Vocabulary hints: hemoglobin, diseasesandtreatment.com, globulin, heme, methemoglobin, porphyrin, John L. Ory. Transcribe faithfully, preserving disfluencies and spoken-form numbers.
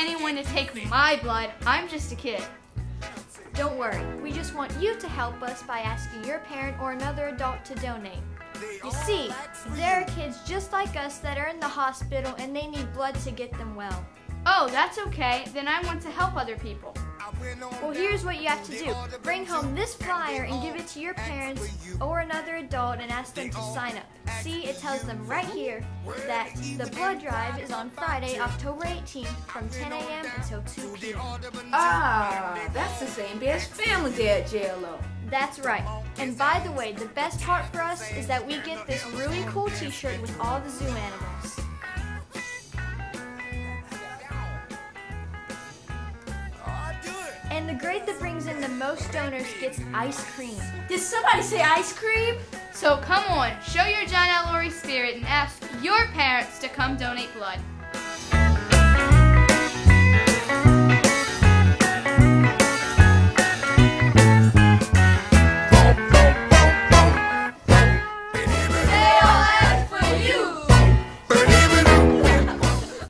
anyone to take my blood. I'm just a kid. Don't worry, we just want you to help us by asking your parent or another adult to donate. You see, there are kids just like us that are in the hospital and they need blood to get them well. Oh, that's okay. Then I want to help other people. Well, here's what you have to do. Bring home this flyer and give it to your parents or another adult and ask them to sign up. See, it tells them right here that the blood drive is on Friday, October eighteenth from ten A M until two P M Ah, that's the same day as Family Day at J L O. That's right. And by the way, the best part for us is that we get this really cool t-shirt with all the zoo animals. And the grade that brings in the most donors gets ice cream. Did somebody say ice cream? So come on, show your John L Ory spirit and ask your parents to come donate blood.